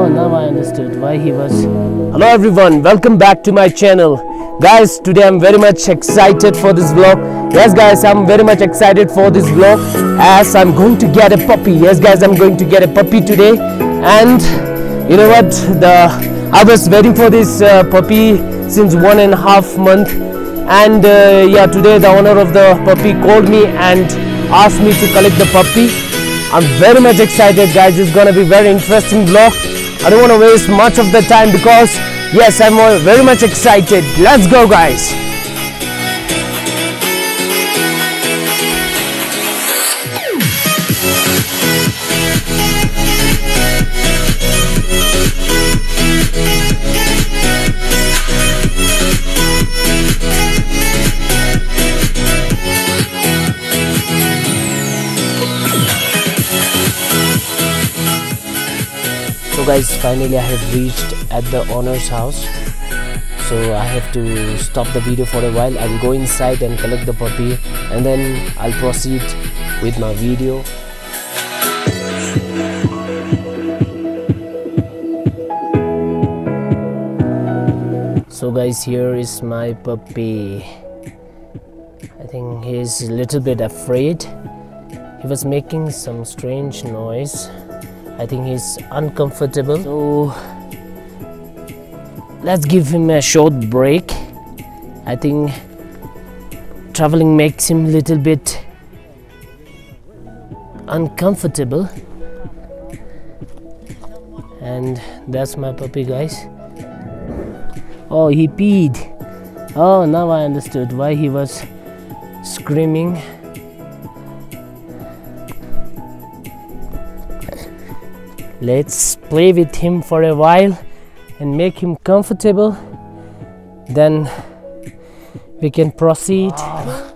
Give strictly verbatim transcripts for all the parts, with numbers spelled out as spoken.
Oh, now I understood why he was... Hello everyone, welcome back to my channel. Guys, today I'm very much excited for this vlog. Yes guys, I'm very much excited for this vlog as I'm going to get a puppy. Yes guys, I'm going to get a puppy today. And you know what, the I was waiting for this uh, puppy since one and a half month. And uh, yeah, today the owner of the puppy called me and asked me to collect the puppy. I'm very much excited guys, it's gonna be very interesting vlog. I don't want to waste much of the time because yes, I'm very much excited. Let's go guys. So guys, finally I have reached at the owner's house, so I have to stop the video for a while. I will go inside and collect the puppy and then I'll proceed with my video. So guys, here is my puppy. I think he is a little bit afraid. He was making some strange noise. I think he's uncomfortable, so let's give him a short break. I think traveling makes him a little bit uncomfortable. And that's my puppy guys. Oh, he peed. Oh, now I understood why he was screaming. Let's play with him for a while and make him comfortable. Then we can proceed. Wow.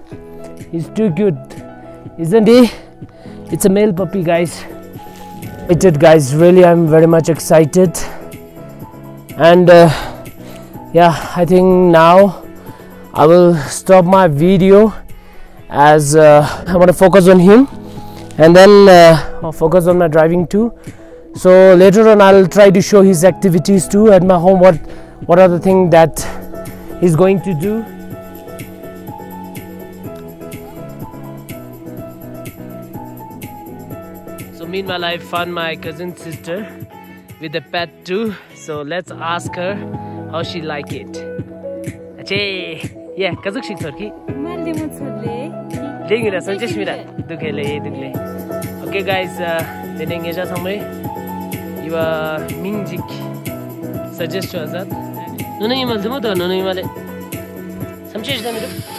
He's too good, isn't he? It's a male puppy, guys. It's it, guys. Really, I'm very much excited. And uh, yeah, I think now I will stop my video as uh, I want to focus on him, and then uh, I'll focus on my driving too. So later on I'll try to show his activities too at my home, what what are the things that he's going to do. So meanwhile I found my cousin's sister with a pet too, so let's ask her how she like it. Achey, yeah, kazuk shik sorki. Okay guys, uh, then engaja somewhere. Iwa mingjik suggest cho azat. Nuna imal demo da nuna imale. Samchesh da miru.